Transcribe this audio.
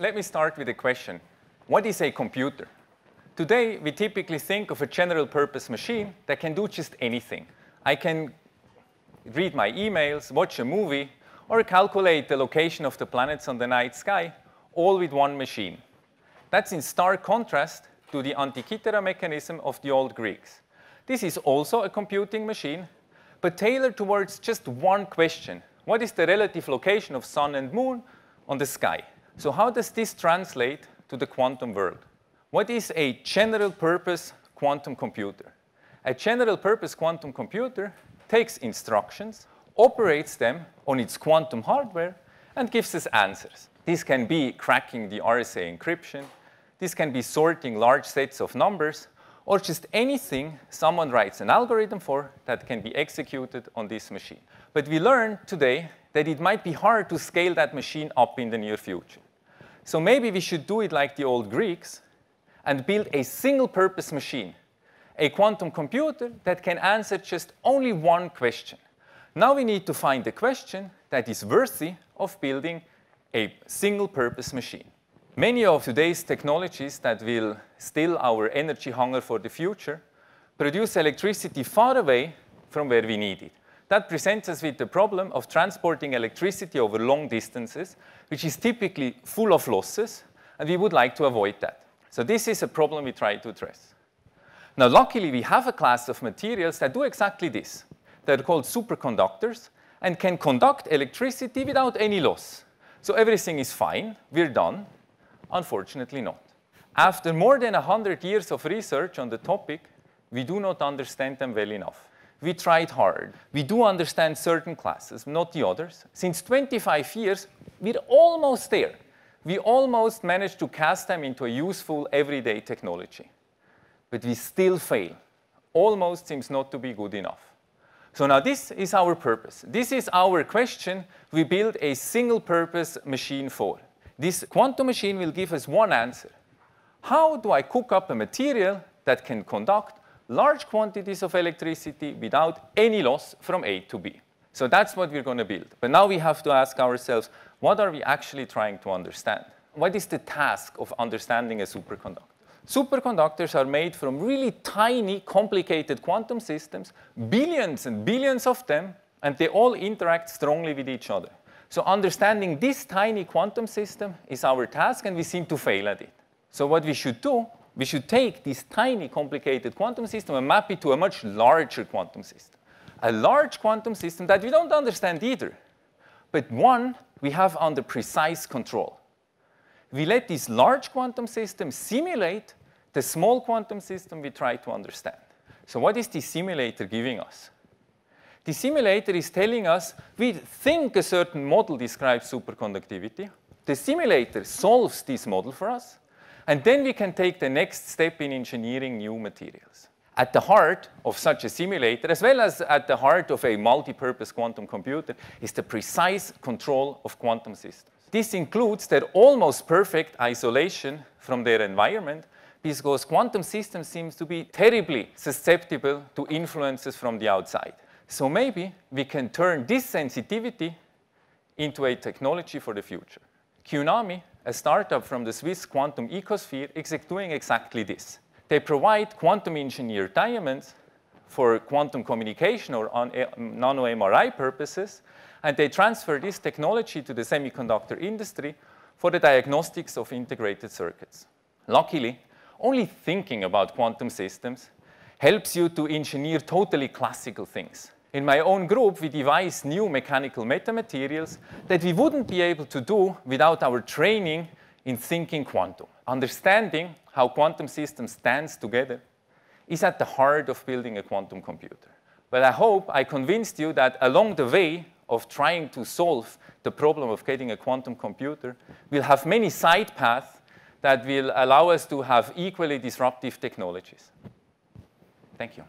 let me start with a question. What is a computer? Today, we typically think of a general-purpose machine that can do just anything. I can read my emails, watch a movie, or calculate the location of the planets on the night sky, all with one machine. That's in stark contrast to the Antikythera mechanism of the old Greeks. This is also a computing machine, but tailored towards just one question. What is the relative location of sun and moon on the sky? So how does this translate to the quantum world? What is a general-purpose quantum computer? A general-purpose quantum computer takes instructions, operates them on its quantum hardware, and gives us answers. This can be cracking the RSA encryption. This can be sorting large sets of numbers, or just anything someone writes an algorithm for that can be executed on this machine. But we learned today that it might be hard to scale that machine up in the near future. So maybe we should do it like the old Greeks and build a single-purpose machine, a quantum computer that can answer just only one question. Now we need to find a question that is worthy of building a single-purpose machine. Many of today's technologies that will still our energy hunger for the future produce electricity far away from where we need it. That presents us with the problem of transporting electricity over long distances, which is typically full of losses, and we would like to avoid that. So this is a problem we try to address. Now, luckily, we have a class of materials that do exactly this. They're called superconductors and can conduct electricity without any loss. So everything is fine. We're done. Unfortunately not. After more than 100 years of research on the topic, we do not understand them well enough. We tried hard. We do understand certain classes, not the others. Since 25 years, we're almost there. We almost managed to cast them into a useful everyday technology. But we still fail. Almost seems not to be good enough. So now this is our purpose. This is our question we build a single-purpose machine for. This quantum machine will give us one answer. How do I cook up a material that can conduct large quantities of electricity without any loss from A to B? So that's what we're going to build. But now we have to ask ourselves, what are we actually trying to understand? What is the task of understanding a superconductor? Superconductors are made from really tiny, complicated quantum systems, billions and billions of them, and they all interact strongly with each other. So understanding this tiny quantum system is our task, and we seem to fail at it. So what we should do, we should take this tiny, complicated quantum system and map it to a much larger quantum system, a large quantum system that we don't understand either, but one we have under precise control. We let this large quantum system simulate the small quantum system we try to understand. So what is the simulator giving us? The simulator is telling us we think a certain model describes superconductivity. The simulator solves this model for us. And then we can take the next step in engineering new materials. At the heart of such a simulator, as well as at the heart of a multi-purpose quantum computer, is the precise control of quantum systems. This includes their almost perfect isolation from their environment, because quantum systems seem to be terribly susceptible to influences from the outside. So maybe we can turn this sensitivity into a technology for the future. Qnami, a startup from the Swiss quantum ecosphere, is doing exactly this. They provide quantum engineered diamonds for quantum communication or nano-MRI purposes, and they transfer this technology to the semiconductor industry for the diagnostics of integrated circuits. Luckily, only thinking about quantum systems helps you to engineer totally classical things. In my own group, we devise new mechanical metamaterials that we wouldn't be able to do without our training in thinking quantum. Understanding how quantum systems dance together is at the heart of building a quantum computer. But I hope I convinced you that along the way of trying to solve the problem of getting a quantum computer, we'll have many side paths that will allow us to have equally disruptive technologies. Thank you.